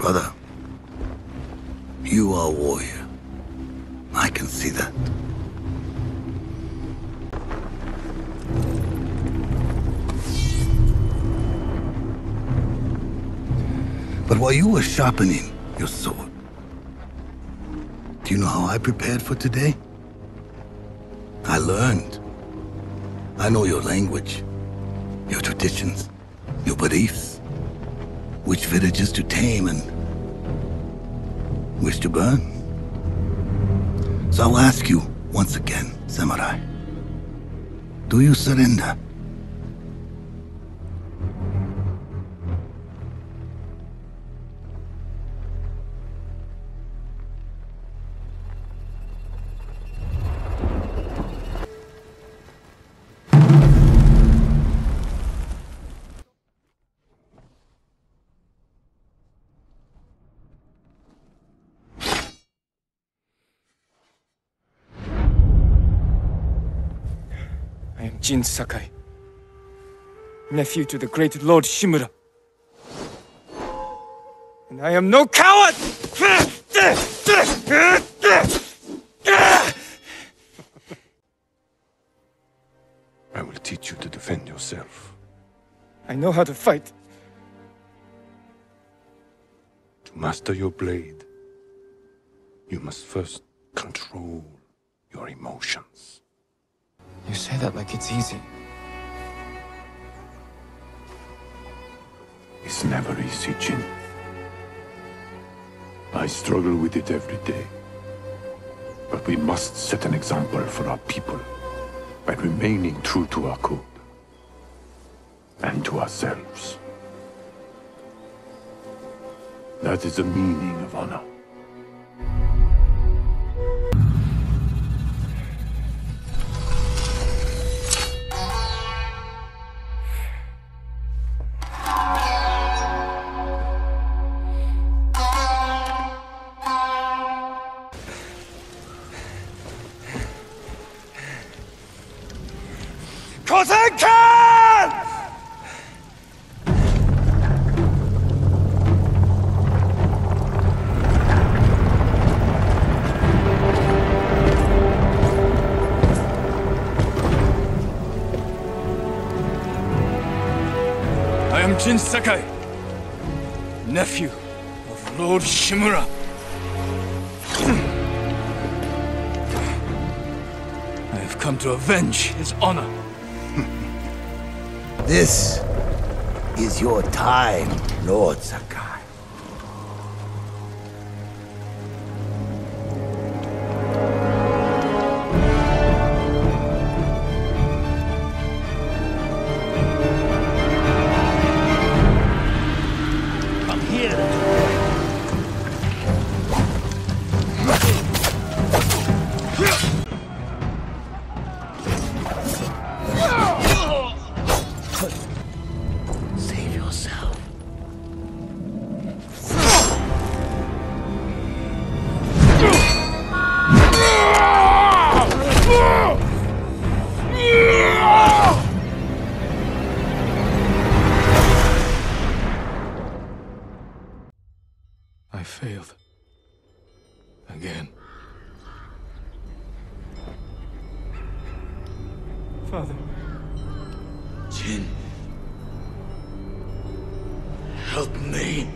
Brother, you are a warrior. I can see that. But while you were sharpening your sword, do you know how I prepared for today? I learned. I know your language, your traditions, your beliefs, which villages to tame and which to burn. So I'll ask you once again, Samurai, do you surrender? Jin Sakai, nephew to the great Lord Shimura. And I am no coward! I will teach you to defend yourself. I know how to fight. To master your blade, you must first control your emotions. You say that like it's easy. It's never easy, Jin. I struggle with it every day. But we must set an example for our people by remaining true to our code and to ourselves. That is the meaning of honor. Kosen-ken! I am Jin Sakai, nephew of Lord Shimura. I have come to avenge his honor. This is your time, Lord Zaka. Come here. I failed. Again. Father. Jin. Help me.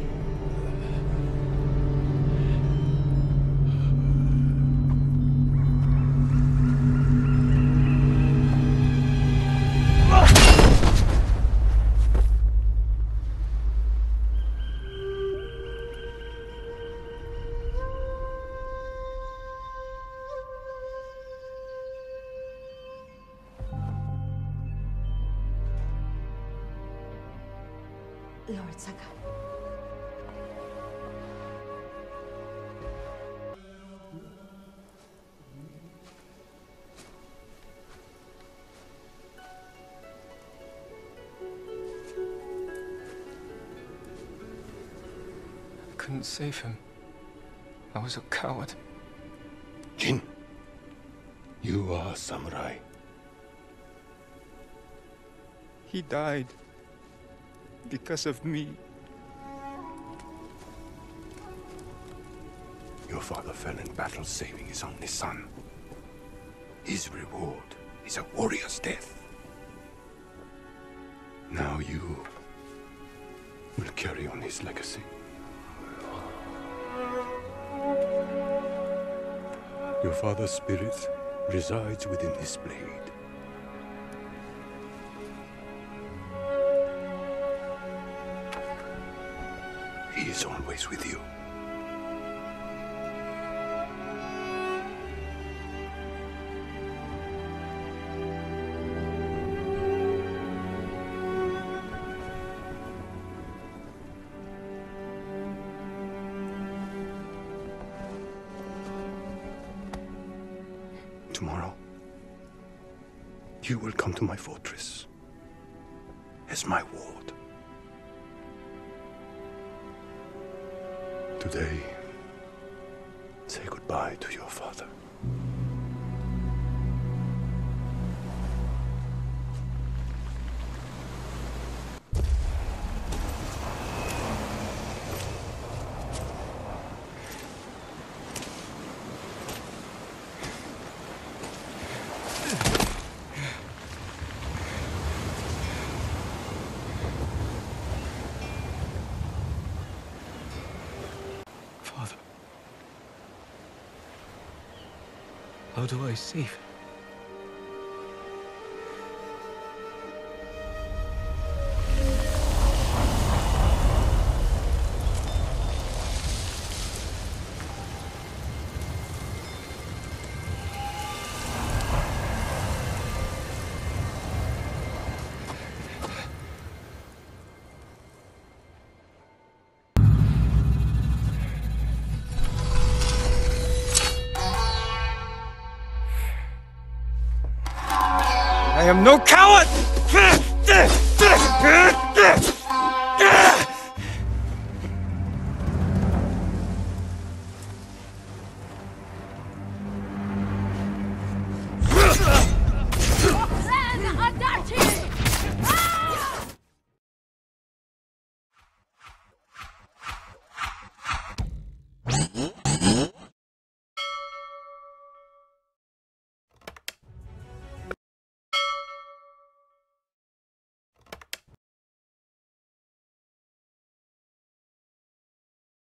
Lord Saka. I couldn't save him. I was a coward. Jin, you are a samurai. He died. Because of me. father fell in battle saving his only son. His reward is a warrior's death. Now you will carry on his legacy. Your father's spirit resides within this blade. He is always with you. Tomorrow, you will come to my fortress as my ward. Today, say goodbye to your father. How do I save? I am no coward!